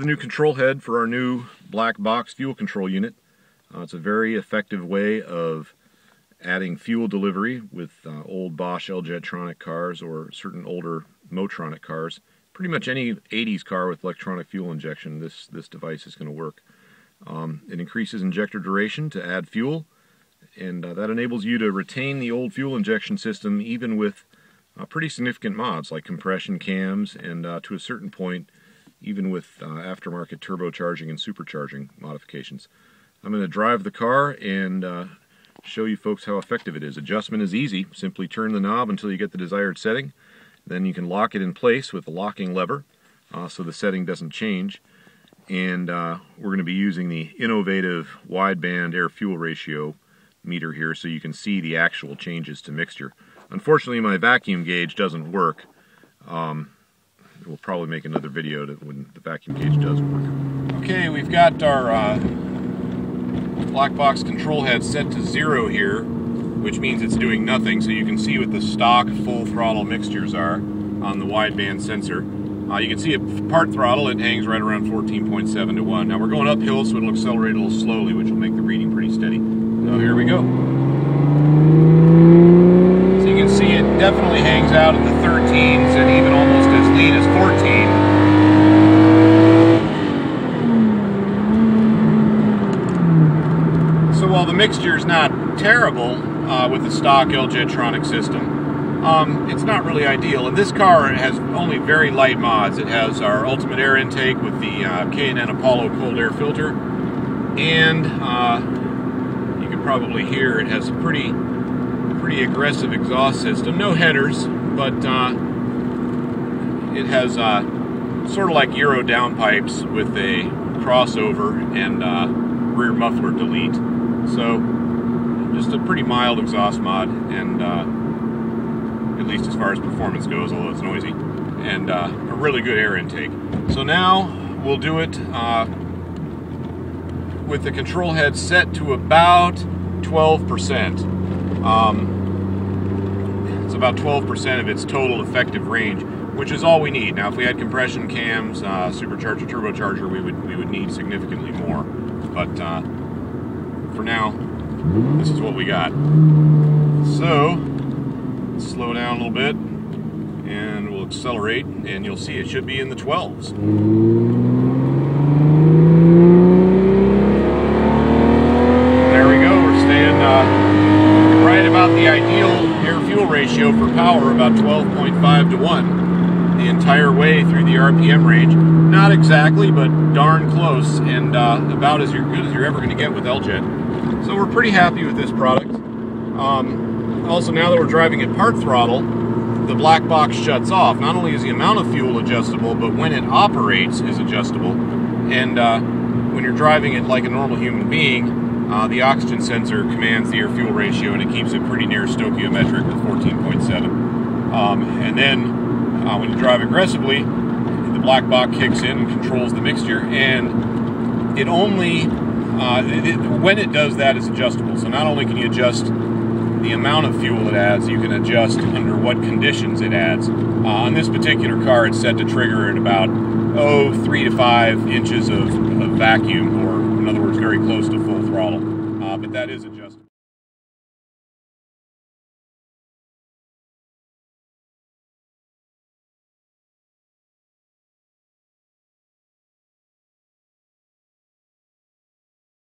the new control head for our new Black Box fuel control unit. It's a very effective way of adding fuel delivery with old Bosch L-Jetronic cars or certain older Motronic cars. Pretty much any 80s car with electronic fuel injection, this device is going to work. It increases injector duration to add fuel, and that enables you to retain the old fuel injection system even with pretty significant mods like compression cams and to a certain point even with aftermarket turbocharging and supercharging modifications. I'm going to drive the car and show you folks how effective it is. Adjustment is easy. Simply turn the knob until you get the desired setting. Then you can lock it in place with a locking lever so the setting doesn't change. And we're going to be using the innovative wideband air-fuel ratio meter here so you can see the actual changes to mixture. Unfortunately, my vacuum gauge doesn't work. We'll probably make another video when the vacuum gauge does work. Okay, we've got our Black Box control head set to 0 here, which means it's doing nothing, so you can see what the stock full throttle mixtures are on the wideband sensor. You can see at part throttle it hangs right around 14.7 to 1. Now we're going uphill, so it'll accelerate a little slowly, which will make the reading pretty steady. So here we go. So you can see it definitely hangs out at the 13s and even almost as lean as 14. So while the mixture is not terrible with the stock L-Jetronic system, it's not really ideal. And this car has only very light mods. It has our ultimate air intake with the K&N Apollo cold air filter, and you can probably hear it has a pretty aggressive exhaust system. No headers, but it has sort of like Euro downpipes with a crossover and rear muffler delete. So just a pretty mild exhaust mod, and at least as far as performance goes, although it's noisy, and a really good air intake. So now we'll do it with the control head set to about 12%. It's about 12% of its total effective range, which is all we need. Now if we had compression cams, supercharger, turbocharger, we would need significantly more, but for now, this is what we got. So, let's slow down a little bit, and we'll accelerate, and you'll see it should be in the 12s. There we go, we're staying right about the ideal air-fuel ratio for power, about 12.5 to 1, the entire way through the RPM range. Not exactly, but darn close, and about as good as you're ever going to get with L-Jet. So we're pretty happy with this product. Also, now that we're driving at part throttle, the Black Box shuts off. Not only is the amount of fuel adjustable, but when it operates is adjustable. And when you're driving it like a normal human being, the oxygen sensor commands the air-fuel ratio, and it keeps it pretty near stoichiometric with 14.7. And then when you drive aggressively, the Black Box kicks in and controls the mixture, and it only... when it does that, it's adjustable. So not only can you adjust the amount of fuel it adds, you can adjust under what conditions it adds. On this particular car, it's set to trigger at about 3 to 5 inches of vacuum, or in other words, very close to full throttle. But that is adjustable.